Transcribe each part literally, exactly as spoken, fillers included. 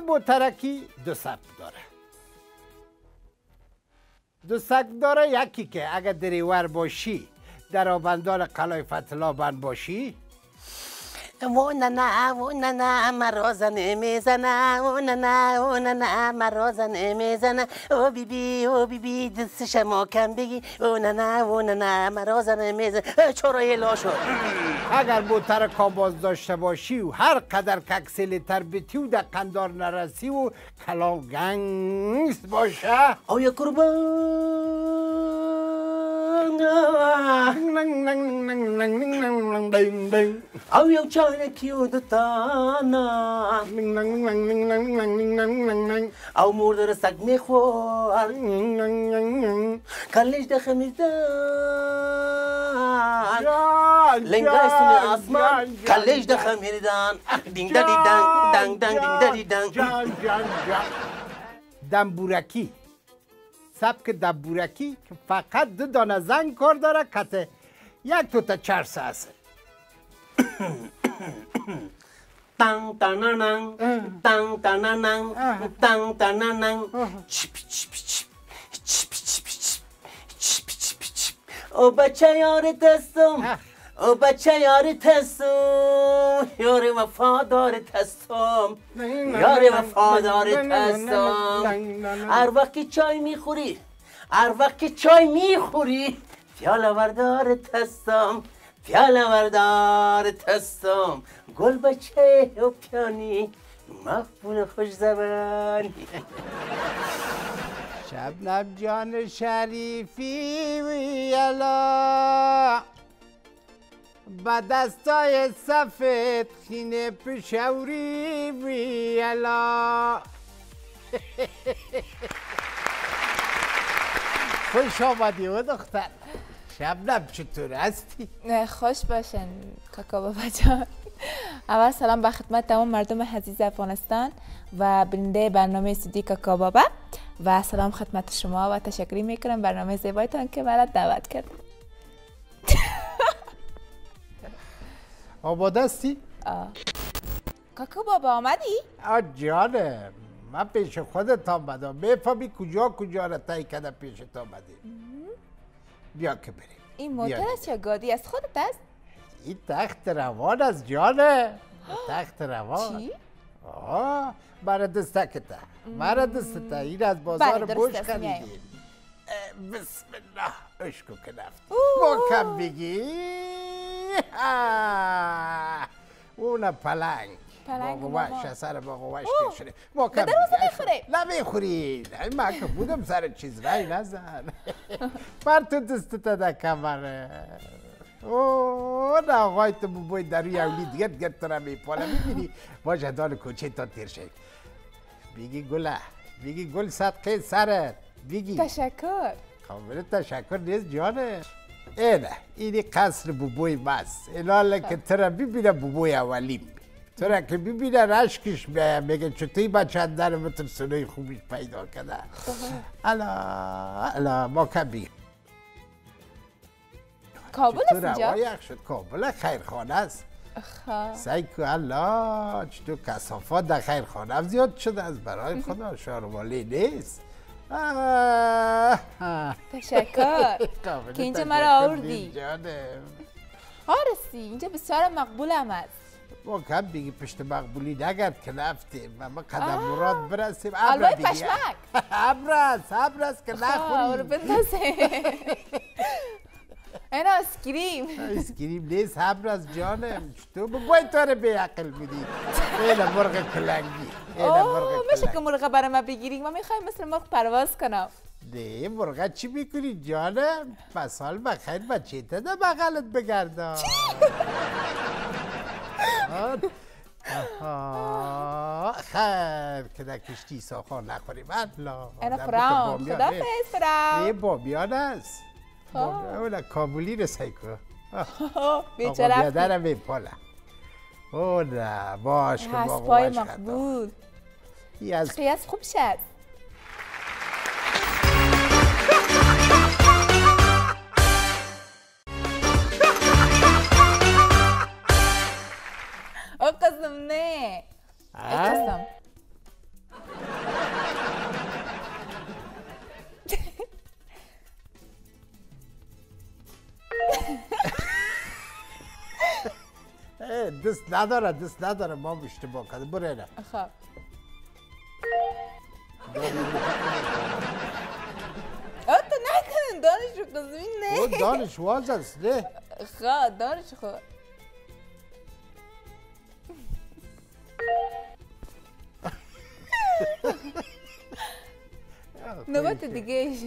خود مترکی دو سبک داره. دو سبک داره، یکی که اگر دریور باشی در آبندال قلعه فتح‌الله بند باشی، و نه نه و نه نه مرازن میزنه، و نه نه و نه نه مرازن میزنه، و بی بی و بی بی دستش ما کم بگی، و نه نه و نه نه مرازن میزنه. چرای لاشو اگر موتر کامباز داشته باشی و هر قدر ککسل تربیتی و در قندار نرسی و کلام گنگس باشه، آیا قربان او یو چانه کیو دتانا او مورد رسک میخوار کلیش ده خمیردان لنگایستون آسمان کلیش ده خمیردان دینگ دا دی دنگ دنگ دنگ دینگ دا دی دنگ. دنبورکی، سبک دنبورکی که فقط دو دانه زنگ کار داره، کته یک تو تا چهار سه هست. تنگ تناننگ تنگ تناننگ تنگ تناننگ چپ چپ چپ چپ چپ چپ چپ چپ. او بچه یار دستم، او بچه یار تستم، یار وفادار تستم، یار وفادار تستم. هر وقت چای میخوری، هر وقت چای میخوری، پیاله وردار تستم، پیاله وردار تستم. گل بچه و پیانی مقبول خوش زبانی. شبنم جان شریفی ویلا با دستای سفید خینه پشوری ویلا. خوش آمدی و دختر. شبنم چطور هستی؟ خوش باشین کاکا بابا جان. اول سلام به خدمت تمام مردم عزیز افغانستان و بیننده برنامه استودیو کاکا بابا، و سلام خدمت شما و تشکر میکنم برنامه زیبایتان که مرا دعوت کرد. آماده هستی؟ آه کاکا بابا آمدی؟ آه جانم، من پیش خودت آمدم. بفهمی کجا کجا را تایی کده پیشت آمدیم. بیا که بریم. این موتر است یا گادی از خودت است؟ این تخت روان است جانه. تخت روان. چی؟ آه برای دستکته، برای دستکته. این از بازار بوش خریدیم. بسم الله اشکو کنفت ما کم بگی. اون پلنگ باقوش اثر باقوش کشونه ما کم بگی. نه بخورید، من که بودم سر چیز رای نزن. بر تو دستته در کمره. اوه نه آقای تو باید در روی اولی دیگر دیگر تو را میپاله. میبینی باشه دال کوچه تا تیر شد. بگی گله، بگی گل صدقه سرت، بگی تشکر. خب تشکر نیست جانه. اینه اینی قصر بوبوی مست الان که تو را ببینه بوبوی اولیم، تو را که ببینه رشکش میگه چطوری بچه اندر متر سنوی خوبیش پیدا کنه. الا الا ما کم بگیم کابل است اینجا؟ چطور روایق شد؟ کابل خیرخانه است. سعی که الله چطور کسافات در خیرخانه هم زیاد شده از برای خدا شاروالی نیست. تشکر که اینجا مرا آوردی. آرسی اینجا بسیار مقبول هم است. ما کم بگی پشت مقبولی نگرد که نفتیم و ما قدم مراد برسیم. الوای پشمک ابرست ابرست که نخوریم. این آسکریم آسکریم نیست ابرست جانم. چطور باید تو رو به عقل بودی. اینه مرغ کلنگی. اوه میشه که مرغ برای ما بگیریم؟ ما میخوایم مثل مرغ پرواز کنم. نه مرغ چی میکنی جانم؟ مسال بخیر بچه تا در بغلت بگردم. چی؟ خیر که در کشتی ساخار نخوریم. اینه فرام خدافز فرام. نه بامیان است. اولا کابولی رسای که بیچرفتی بیادرم به پاله. او نه باش که باقوش خطا خیاس خوب شد. او قسم نه ای قسم دست نداره دست نداره ما اشتباه کردیم برو اینا خب آت نکنن دانش رو قزوین نه او دانش واجنس نه خا دانش خو نوبت دیگه ایش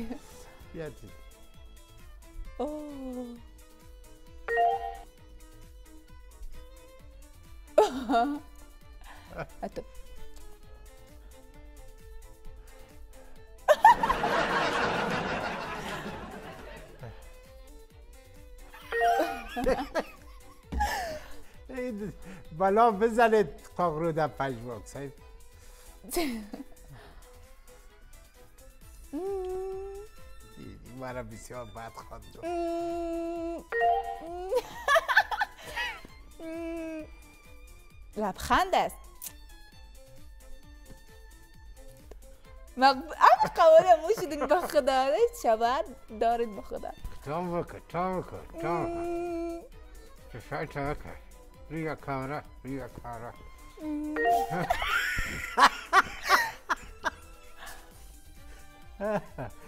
بیاتی اوه اتو بلا بزنید قاقرو در پجواک سعید مرا بسیار بد خواند لبخند است ام قوله موشیدین با خدا شبت دارید با خدا تام بکن تام بکن تام بکن شای تام بکن روی کامرا روی کامرا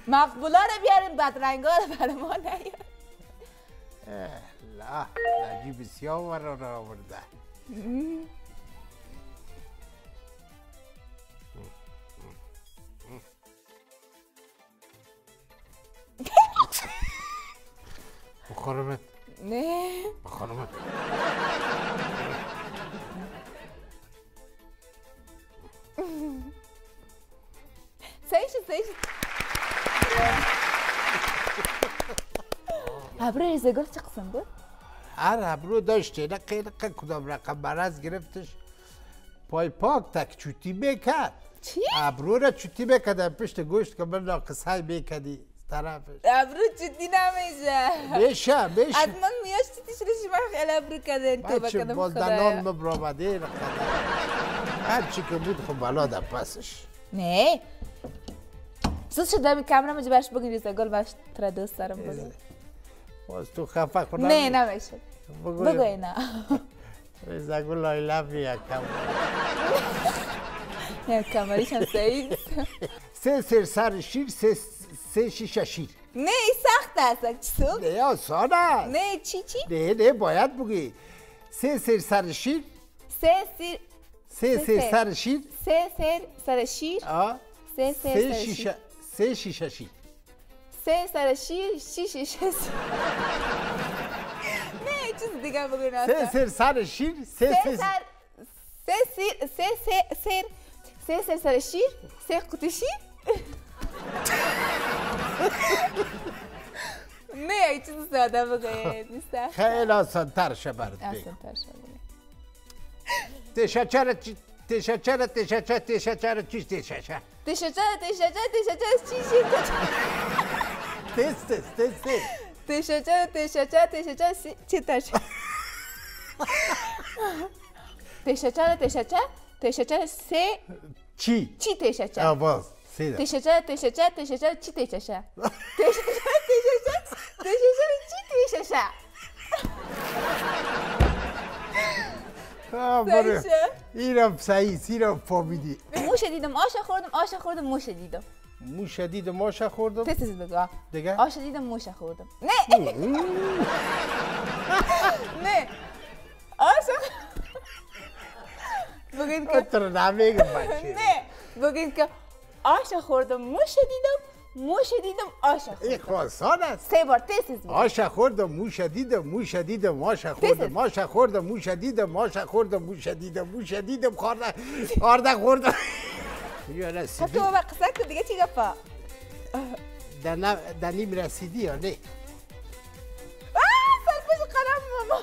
مقبولا رو بیارین بدرنگا رو برای ما نیاد لا نجی بسیار ورا رو آورده بخورمت نه بخورمت سعیش سعیش عبرو ازدگار چه قسم بود؟ هر عبرو داشته نقیه نقیه کدام رقم برز گرفتش پای پاک تک چوتی میکرد چی؟ عبرو را چوتی میکرد پشت گوشت که من ناقص های میکردی طرفش عبرو چوتی نمیشه میشه میشه از من میاش چوتیش رشی من خیلی عبرو کردن تو بکنم باز دنان مبرامده این هرچی که بود خب بلادم پسش نه سوز شد دمی کامرا مجبور باش بگین ریزه گل باش تر دوست دارم بگو باز تو خفه کنم نه نمیشه بگو اینا ریزه گل I love you کامرا نه کامریش هم سعید سه سر سر شیر سه سه شیشه شیر نه این سخت است چی سوگ؟ نه آسان است نه چی چی؟ نه نه باید بگی سه سر سر شیر سه سر سه سر سر شیر سه سر سر شیر آه سه سر شیشه سه شیشه شیر سه سر شیر شیشه شیر نه چیز دیگه بگو نه سه سر سر شیر سه سر سه سر سه سر سه سر سر شیر سه قطی شیر نه چیز ساده بگو نیست خیلی آسان‌تر شه برات آسان‌تر شه تشکر تشکر تشکر تشکر چی تشکر تشکر تشکر تشکر چی چی تست تست تست تشکر تشکر تشکر چی تشکر تشکر تشکر تشکر سه چی چی تشکر آواز سه تشکر تشکر تشکر چی تشکر تشکر تشکر تشکر چی تشکر سعیشه؟ اینم سعیش، اینم فامیدی موشه دیدم آشه خوردم، آشه خوردم موشه دیدم موشه دیدم آشه خوردم؟ تست بگو دیگه؟ آشه دیدم موشه خوردم نه نه آشه بگید که اترا نمیگم بچه نه بگید که آشه خوردم موشه دیدم موشه دیدم آشه خوردم این آسان است سه بار تست بگو آشه خوردم موشه دیدم موشه دیدم آشه خوردم آشه خوردم موشه دیدم آشه خوردم موشه دیدم موشه دیدم خورده خورده خوردم حتی با قصه که دیگه چی گفت در نیم رسیدی یا نه آه سرپوش قلم ماما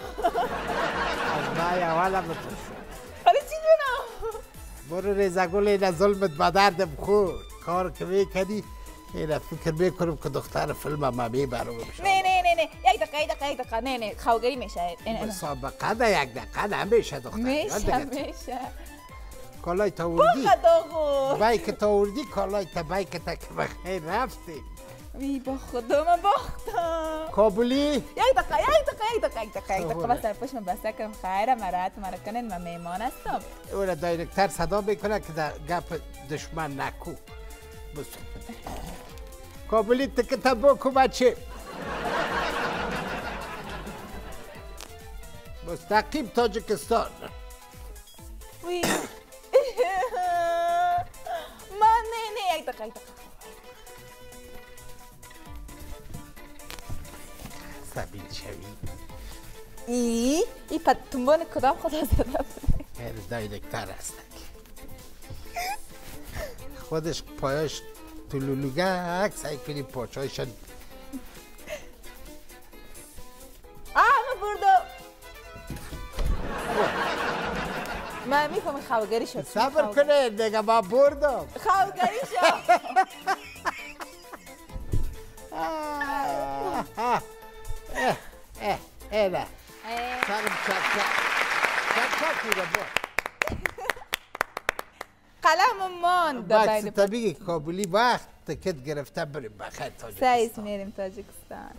از ما یوالا بتر شد حالا چی دونم برو ریزگل این ظلمت به دردم خورد کار که میکنی اینا فکر میکنم که دختر فیلم هم میبرم نه نه نه نه یک دقیقه یک دقیقه یک دقیقه نه نه خواهگری میشه مسابقه ده یک دقیقه نمیشه دختر میشه میشه کالای تا وردی بای که تا وردی کالای تا بای که تا که بخیر رفتی وی با خدا من باختم کابلی یک دقیقه یک دقیقه یک دقیقه یک دقیقه یک دقیقه بس سرپوش من بسته کنم خیره مرات مرکنن من میمان هستم اولا دایرکتر صدا میکنه که در گپ دشمن نکو بسو کابلی تک تبا کو بچه مستقیم تاجکستان وی من نه نه یک دقیقه یک دقیقه سبیل شوی ای ای پا تنبان کدام خدا زده هر دایرکتر هست خودش پایش تو لولوگه سعی کنی پاچایشان احمد برده من میفهم خواهگری شد صبر کنه دیگه با بردم خواهگری شد اه اه اه نه سرم چک چک چک چک میده بود قلمم ماند بکس طبیعی کابلی وقت تکت گرفته بریم بخیر تاجکستان سعیز میریم تاجکستان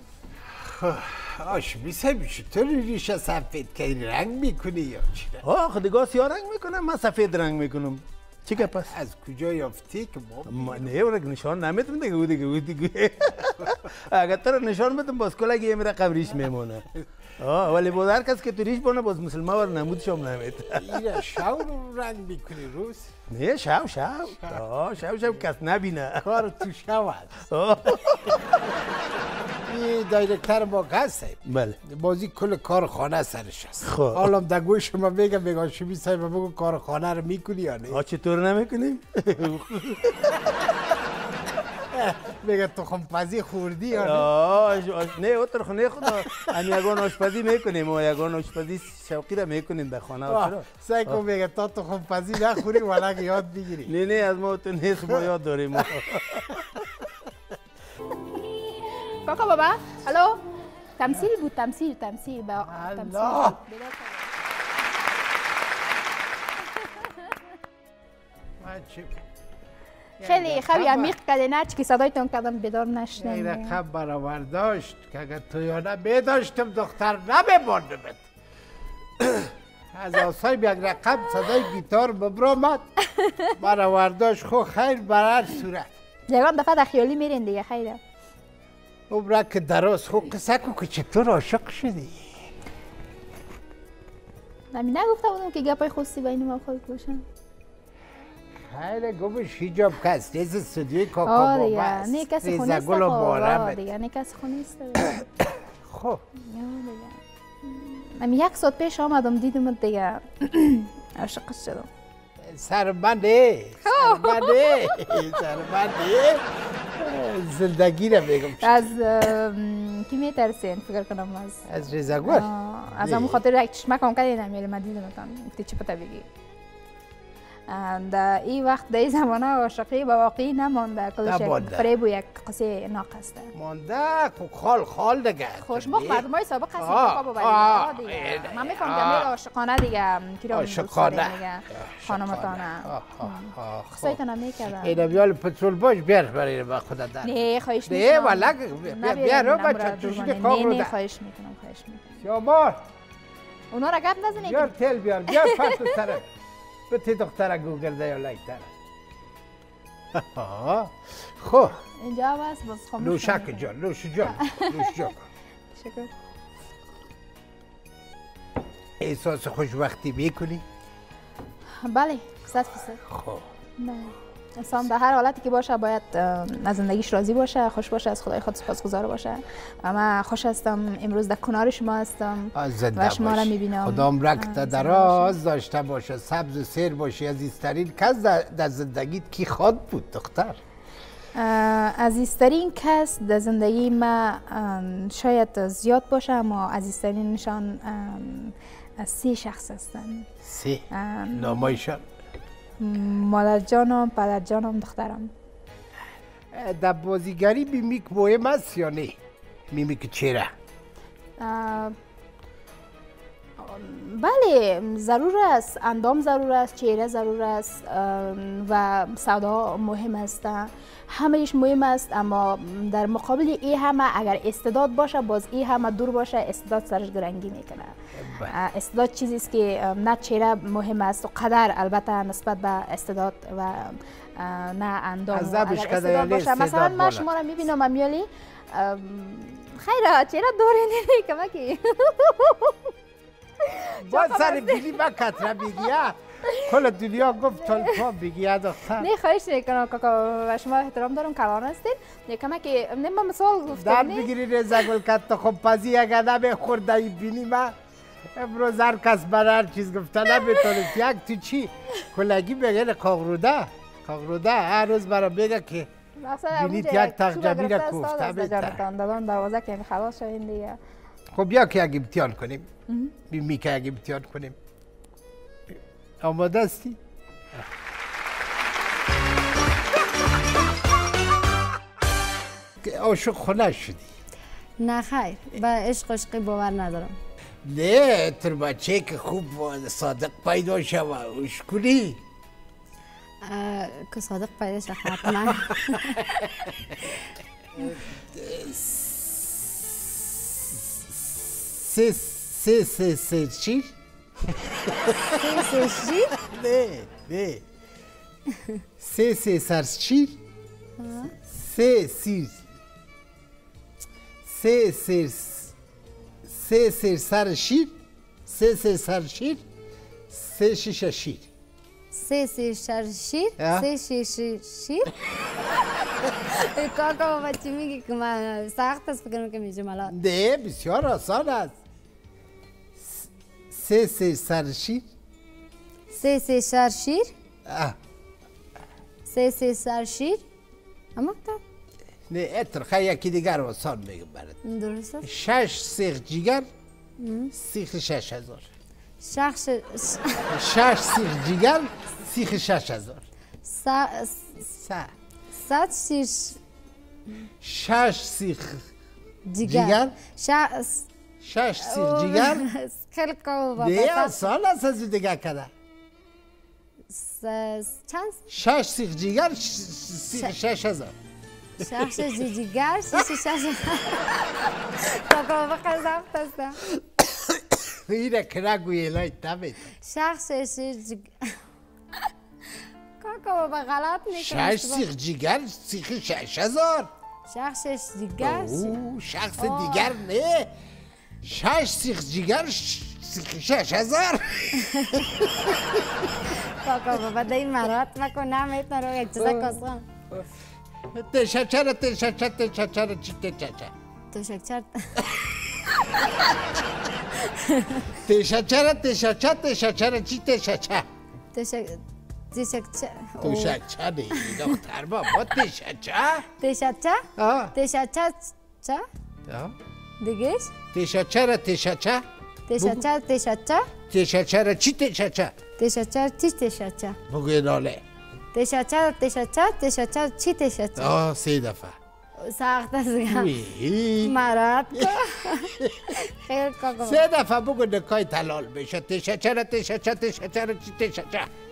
آشمی سمی چطور ریشه سفید که رنگ میکنی یا چی؟ آخ دیگه سیاه رنگ میکنم من سفید رنگ میکنم چی که پس؟ از کجا یافتی که ما نه اون نشان نمیدم دیگه او دیگه او دیگه اگر تو نشان بدم باز کلاگی یه میره قبریش میمونه آه ولی باز هر کس که تو ریش بانه باز مسلمان ور نمودشام نمید ایره شاو رنگ میکنی روز؟ نه شاو شاو آه شاو شاو کس نبینه کار تو شاو هست دایرکتر ما هست بله بازی کل کارخانه سرش هست خب حالا در گوش شما بگم بگم شمی صاحب بگو کارخانه رو میکنی یا نه آ چطور نمیکنیم بگه تخم پزی خوردی یا نه آ نه اوتر خونه خدا هم یگان آشپزی میکنیم ما یگان آشپزی شوقی را میکنیم در خانه آ سعی کن بگه تا تخم پزی نخوری ولکه یاد بگیری نه نه از ما تو نیست ما یاد داریم کاکا بابا الو تمثیل بود تمثیل تمثیل با تمثیل خیلی خوی عمیق کده نه چی که صدایتون کدم بیدار نشنم این رقم برا برداشت که اگر تویانه بیداشتم دختر نمیماندمت از آسایب یک رقم صدای گیتار ببرامد برا برداشت خو خیر برا صورت یکم دفعه در خیالی میرین دیگه خیره عمره که دراز خوب قصه کو که چطور عاشق شدی نمی نگفته بودم که گپای خوستی بین ما خود باشن خیلی گمش هیجاب کس ریز استودیوی کاکا بابه است نه کسی خونیسته خب آه دیگه نه کسی خونیسته خب من یک ساعت پیش آمدم دیدم دیگه عاشق شدم سرمنده سرمنده سرمنده زندگی را بگم از کی میترسین فکر کنم از از ریزگور از همون خاطر یک چشمک هم کردی نمیلی من دیدمتان گفتی چی پتا بگی در این وقت در این زمانه عاشقی به واقعی نمانده کلش یک فریب و یک قصه ناقصده مانده خال خال دیگه خوشمخ مردم های سابق هستیم خواب و بریده من میکنم جمعیل عاشقانه دیگه عاشقانه خانمتانه قصایتانه میکردم اینه بیال پترول باش بیار برای با خدا در نه خواهش میکنم نه ولک بیار رو بچه توشید کام رو در نه خواهش میکنم خواهش میکنم شمار اونا را گپ نزنید بیار تل بیار بیار پس سرک بتی دختره گوگل ده یا لایک داره خب اینجا هست باز خاموش لوشک جان لوش جان لوش جان شکر احساس خوشبختی میکنی؟ بله صد فیصد خب بله انسان در هر حالتی که باشه باید از زندگیش راضی باشه خوش باشه از خدای خود سپاسگزار باشه اما خوش هستم امروز در کنار شما هستم و شما را میبینم خدام رکت دراز داشته باشه سبز و سیر باشی عزیزترین کس در زندگیت کی خواد بود دختر عزیزترین کس در زندگی ما شاید زیاد باشه اما عزیزترین نشان سی شخص هستند سی نامایشان مادر جانم، پدر جانم، دخترم در بازیگری میمیک مهم است یا نه؟ میمیک چرا؟ بله ضرور است، اندام ضرور است، چهره ضرور است و صدا مهم است، همهش مهم است. اما در مقابل ای همه اگر استعداد باشه، باز ای همه دور باشه، استعداد سرش درنگی میکنه. استعداد چیزی است که نه چهره مهم است و قدر البته نسبت به استعداد و نه اندام. اگر باشه مثلا من شما را میبینم امیالی خیره چهره دوره نمیکنه که باید سر بیلی من کتره میگیه کل دنیا گفت تلپا بگیه دختر. نه خواهش نکنم کاکا، شما احترام دارم کلان هستید نکنم که نه من مثال گفتم در بگیری رزگل کت خوب پزی اگر نمیخورد در این بینی من امروز هر کس بر هر چیز گفته نمیتونست یک تو چی کلگی بگیر کاغروده کاغروده هر روز برام بگه که بینید یک تقجمی را کفته بهتر دادان دوازه که خلاص شوید دیگه. خب بیا که اگه امتحان کنیم بیمی که اگه امتحان کنیم آماده هستی؟ عاشق خونه شدی؟ نه خیر، به عشق عشقی باور ندارم. نه تر بچه که خوب صادق پیدا شوه عشق کنی؟ که صادق پیدا شد حتما. سه سه سه سه چی؟ سه سه چی؟ نه نه سه سه سرس چی؟ سه سیر سه سیر سه سیر سر شیر سه سیر سر شیر سه شیش شیر سه سیر سر شیر سه شیش شیر. کاکا بابا چی میگی که من سخت است فکر میکنم این جملات؟ نه بسیار آسان است. سه سه سر شیر سه سه سر شیر سه سه سر شیر اما تا نه اتر خیلی یکی دیگر آسان میگم برات. درست است. شش سیخ جیگر سیخ شش هزار شش شش سیخ جیگر سیخ شش هزار سه سه سات سیخ شش سیخ جیگر شش سیخ جیگر خیلی قوی دیگه سال است از دیگه کده چند شش سیخ جیگر سیخ شش هزار شش سیخ جیگر سیخ شش هزار تا قوی خیلی زفت هستم اینه کنگویه لای تمیتون شش سیخ جیگر کاکا بابا غلط میکنم. شش سیخ جیگر سیخ شش هزار شش دیگر شخص دیگر نه شش سیخ جیگر سیخ شش هزار کاکا بابا در این مرات مکنم ایتنا رو یک چیزه کسان تشکچر تشکچر تشکچر چی تشکچر تشکچر تشکچر تشکچر تشکچر چی تشکچر تشکچر تشکچه تشکچه نیی دختر با با تشکچه تشکچه تشکچه چه؟ دیگهش؟ تشکچه را تشکچه تشکچه تشکچه تشکچه را چی تشکچه؟ تشکچه چی تشکچه؟ بگوی ناله تشکچه را تشکچه تشکچه چی تشکچه؟ آه سه دفعه سخت است گم مرد خیلی کاکا سه دفعه بگو نکای تلال بشه تشکچه را تشکچه تشکچه را چی تشکچه؟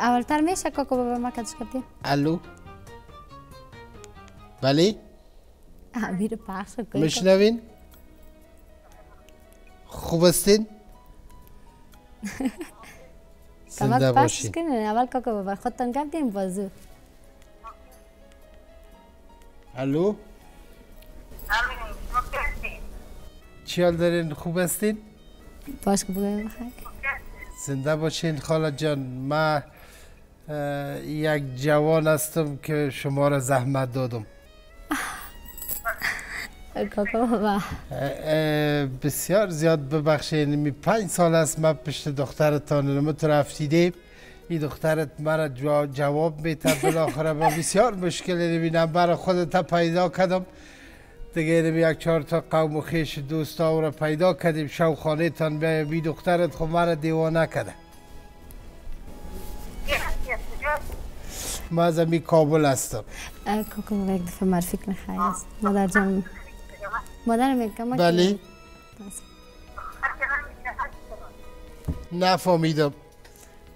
اولتر میشه کاکا بابا ما کدش کردیم؟ الو بله؟ امیر پخش کنید میشنوین؟ خوب استین؟ زنده باشین. اول کاکا بابا خودتان گفت دیم بازو. الو؟ چی حال دارین؟ خوب استین؟ باش که بگویم خیلی زنده باشین خاله جان. من یک جوان هستم که شما را زحمت دادم. کاکا بابه بسیار زیاد ببخشید. می پنج سال است من پشت دخترتان نمو تو رفتیده. این دخترت مرا جواب میتر بالاخره با بسیار مشکلی نبینم برا خودتا پیدا کردم دیگه. نمی یک چهار تا قوم و خیش دوستا را پیدا کردیم شو خانه تان بی دخترت خو مرا دیوانه کرده. ما از امی کابل هستم. کاکا بابه یک دفعه مرفیق نخواهی است مادر جان مادر میکنم بله نفهمیدم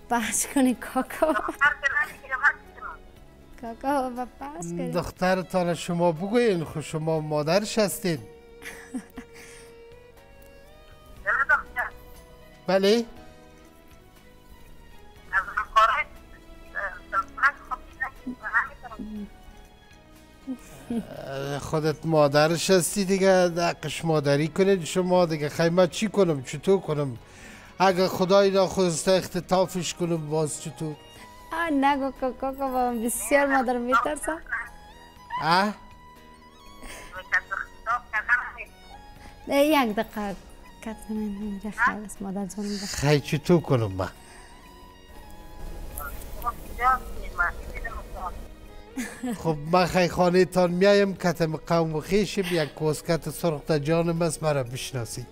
بحث کنی کاکا کاکا بابه بحث کنی دخترتان شما بگوین خو شما مادرش هستین. بله خودت مادرش هستی دیگه دقش مادری کنید شما دیگه. خیمه چی کنم چطور کنم اگه خدای ناخواسته اختطافش کنم باز چطور؟ آه نگو کاکا بابا بسیار مادر میترسم. اه؟ یک دقیقه کتنه میره خیلص مادر جان میره خیلی چطور کنم من؟ خب من خیلی خانه تان میایم کتم قوم و خیشیم یک کوسکت سرخ تا جانم است مرا بشناسید.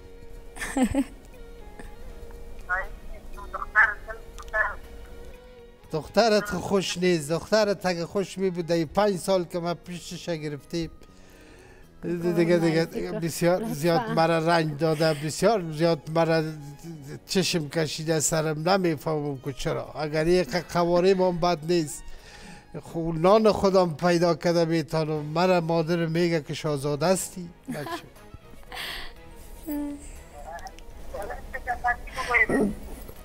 دخترت خوش نیست. دخترت اگه خوش می بود پنج سال که من پیشش گرفتیم دیگه دیگه بسیار زیاد مرا رنج داده بسیار زیاد مرا چشم کشیده سرم نمیفهمم که چرا. اگر یک قواریم هم بد نیست خونان خودم پیدا کرده میتانم. مرا مادر میگه که شاهزاده هستی.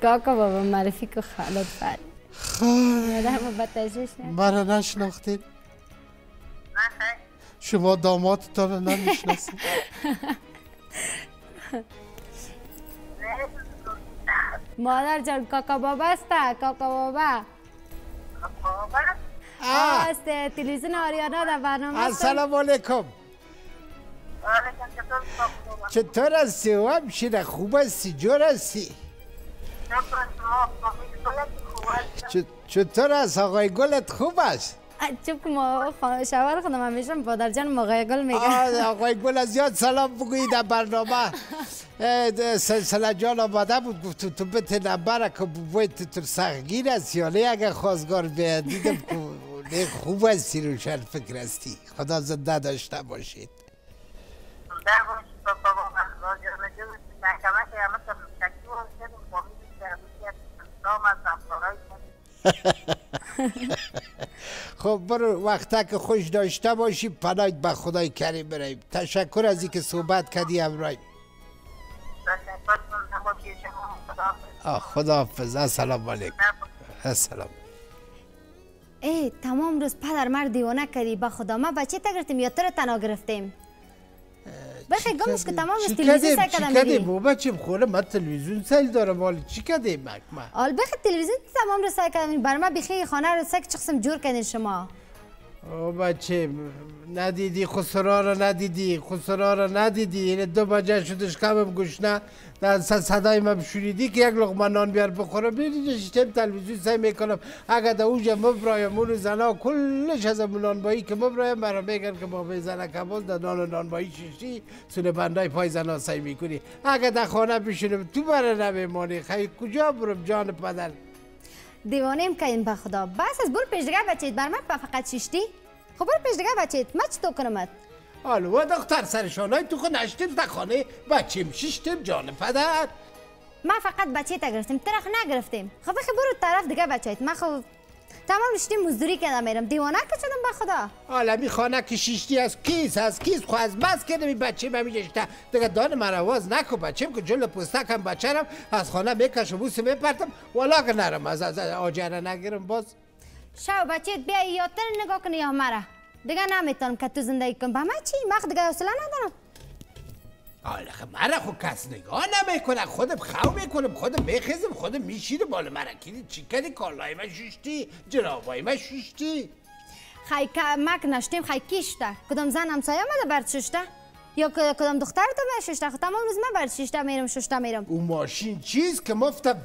کاکا بابا معرفی که خالد فرد مرا نشناختید شما دامادتان را نمیشناسید. مادر جان کاکا بابا است کاکا بابا است تلویزیون آریانا در برنامه. السلام علیکم. چطور هستی؟ و همشیره خوب هستی؟ جور هستی؟ چطور است آقای گلت خوب است؟ چون که ما شوهر خودم همیشه مادر جان آقای گل میگه. آقای گل زیاد سلام بگویید در برنامه. سلسله جان آماده بود گفتم تو بته نمبره که باید تو سخگیر است یا نه اگر خواستگار بیاد دیدم که خوب هستی روشن فکر هستی. خدا زنده داشته باشید. خب برو وقتا که خوش داشته باشی پناهت به خدای کریم بریم. تشکر از اینکه صحبت کردی همراهیم. خداحافظ. السلام علیکم. السلام. ای تمام روز پدر مرد دیوانه کردی به خدا. ما بچه تا گرفتیم یا تو رو تنها گرفتیم بخی گمش که تمام روز تلویزیون سر کردم. چی کردیم بابا چیم خوره من تلویزیون سر دارم حالا چی کردیم من آل بخی تلویزیون تمام روز سر کردم بر من بخی خانه رو سر که چه قسم جور کردین شما بابا چیم ندیدی خسرا را ندیدی خسرا را ندیدی یعنی دو بجه شدش کمم گوشنه در صدای من شنیدی که یک لقمه نان بیار بخوره بیدیش چیم تلویزیون سر میکنم اگر در اوجه مبرایم اون زنا کلش از اون نانبایی که مبرایم مرا میگن که بابای زنه کباز در نان نانبایی ششی سونه بندای پای زنا سر میکنی اگر در خانه بشینم تو برا نمیمانی خیلی کجا برم جان پدر دیوانیم که این بخدا بس از برو پیش دیگه بچید بر من فقط شیشتی خب برو پیش دیگه بچید من چطور کنمت آلوه دختر سرشانای تو خود نشتیم تا خانه بچیم شیشتیم جان پدر من فقط بچه تا گرفتیم ترخ نگرفتیم خب بخی برو طرف دیگه بچید من خب تمام رشتیم مزدوری کردم میرم دیوانه که شدم بخدا آلمی خانه که شیشتی از کیس از کیس خو از بس کردم این بچه من میجشته دیگه دان مرواز نکو بچم که جلو پوستکم بچرم از خانه میکشم بوسه میپرتم والا که نرم از از آجره نگیرم باز شو بچه بیا یا تر نگاه کنی یا مرا دیگه نمیتونم که تو زندگی کنم به من چی؟ من دیگه حوصله ندارم آله خب مرا خو کس نگاه نمیکنه خودم خو میکنم خودم میخیزم خودم میشیدم بالا مرا کلی چی کردی کالای من شوشتی جنابای من شوشتی خی مک نشتیم خی کیشته کدام زن همسایه آمده برد شوشته یا کدام دختر تو به ششته خودم امروز من بر ششته میرم ششته میرم اون ماشین چیز که مفته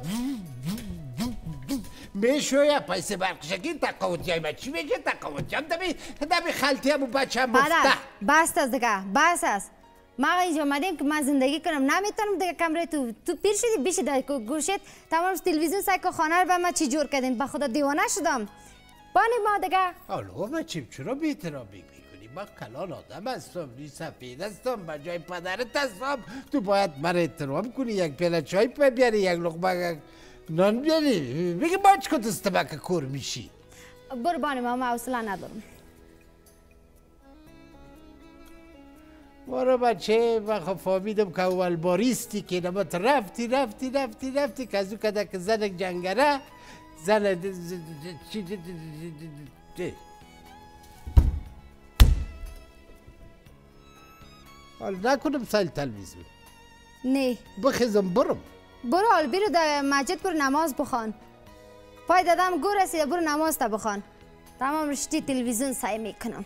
میشوید پیسه برقشگی تقاوتیای من چی میشه تقاوتیام دمی دمی خلطیام و بچم مفته بست از دیگه بست از ما اینجا اومدیم که من زندگی کنم نمیتونم دیگه کمره تو تو پیر شدی بیشی در گوشت تمام تلویزیون سایکو خانه رو به من چی جور کردین به خدا دیوانه شدم بانی ما دیگه حالا من چیم چرا بیترابی میکنی من کلان آدم هستم نی سفید هستم من جای پدرت هستم تو باید من احترام کنی یک پیاله چای بیاری یک لقمه نان بیاری میگه با چی کت استمک کور میشی برو بانی ما من حوصله ندارم برو بچه من خب فهمیدم که اول باریستی که نمت رفتی رفتی رفتی رفتی که از او کده که زنک جنگره زن حال نکنم سال تلویزیون نه بخیزم برم برو حال بیرو در مسجد برو نماز بخوان پای دادم گور رسیده برو نماز تا بخوان تمام رشتی تلویزیون سعی میکنم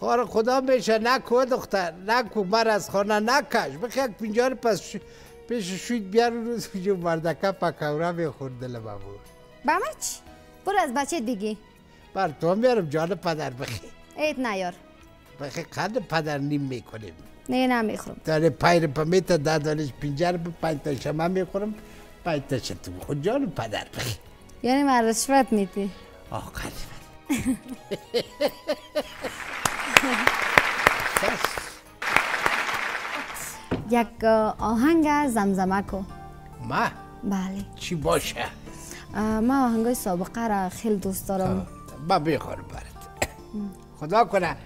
خار خدا میشه نکو دختر نکو مر از خانه نکش بخی یک پینجار پس پیش شوید بیار روز جو مردکه پکوره میخور دل بابو بمه چی؟ برو از بچه دیگه بر تو هم بیارم جان پدر بخی ایت نیار بخی قد پدر نیم میکنیم نه نمیخورم داره پیر پمیتا ده دانش پینجر به پنجتاشه من میخورم پنجتاشه تو خود جان پدر بخی یعنی من رشوت میدی آه قدیمه یک آهنگ زمزمه کو ما؟ بله چی باشه؟ ما آهنگای سابقه را خیلی دوست دارم من بخورم برات خدا کنه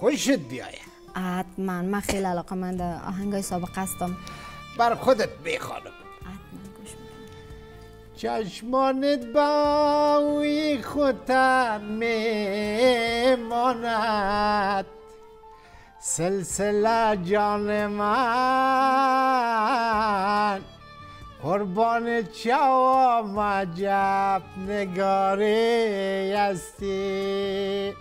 خوشت بیایه حتما من خیلی علاقه مند آهنگای سابقه هستم بر خودت بخورم حتما گوش میدم چشمانت باوی خودت میماند سلسله جان من قربان چوام عجب نگاری هستی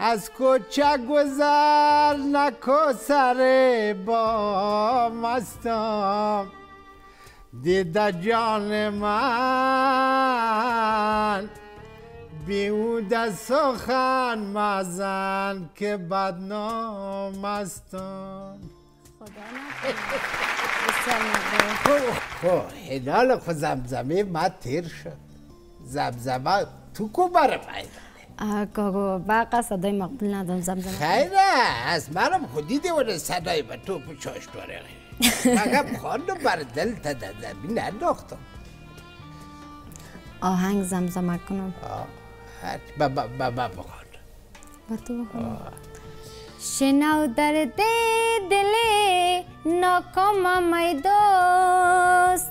از کوچه گذر نکو سر با مستم دیده جان من بیوده سخن مزن که بدنام استم خدا نکنه خب هنال خود زمزمه ما تیر شد زمزمه تو کو برم ایدانه کاکا بقا صدای مقبول ندارم زمزمه خیره از منم خودی دیوانه صدای من تو پوچاش داره مگم خانم بر دل تا دمی ننداختم آهنگ زمزمه کنم با با با با بخون با تو بخون شنو درد دل ناکام می دوست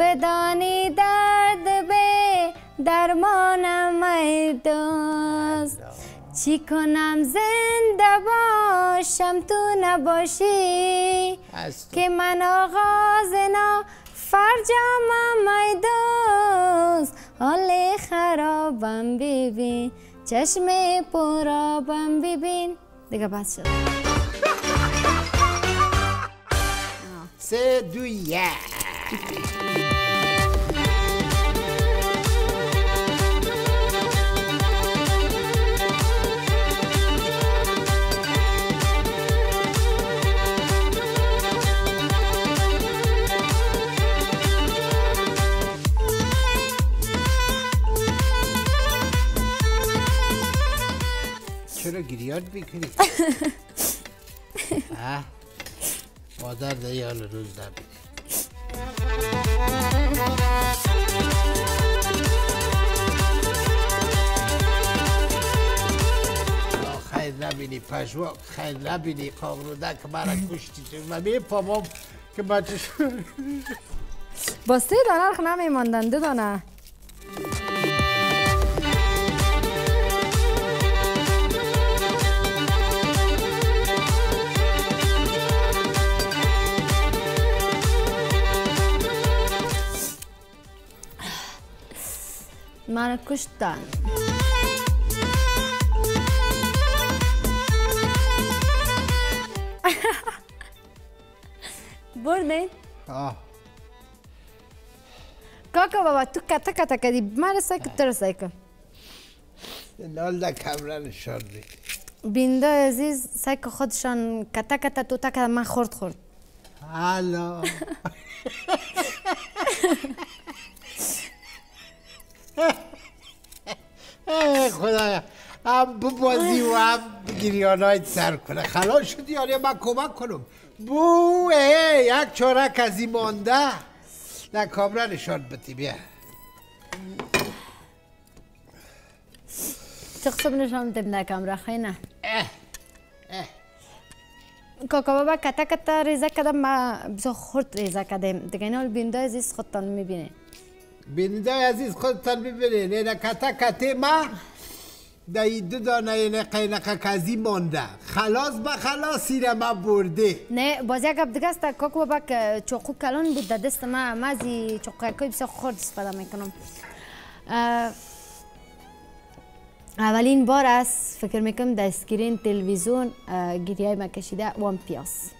بدانی درد به درمان می دوست چی کنم زنده باشم تو نباشی که من آغاز نا فرجام می دوست حال خرابم ببین چشم پرابم ببین دیگه بس شد سه دو یک چرا گریاد بکنی؟ مادر دیگه حال روز نبینی خیر نبینی پشوا خیر نبینی قاغرودک مرا کشتی من میفهمم که بچه شد با سه دانه خنم نمیماندن دو دانه من کشتن بردین؟ آه کاکا بابا تو کتا کتا کدی مار سایک ترسایک نال دا کامرا نشان دی بینده عزیز سایک خودشان کتا کتا تو تا کتا من خورد خورد حالا خدایا هم ببازی و هم گریانایت سر کنه خلال شدی یعنی من کمک کنم بو ای یک چارک از این مانده نه کامرا نشان بتی بیا چقصب نشان بتی بنا کامرا خیلی نه کاکا بابا کتا کتا ریزه کدم ما بسا خورد ریزه کدم دیگه این حال بینده عزیز خودتان میبینه بینده عزیز خودتان میبینه نه کتا کتا ما دایی دو دانه نقه نقه کزی مانده خلاص با خلاصی را ما برده نه باز یک دیگه است کاکا بابا که چوقو کلان بود دست ما ما ازی چوقو که بسا خورد استفاده میکنم اولین بار است فکر میکنم در اسکرین تلویزیون گریه ما کشیده وان پیاس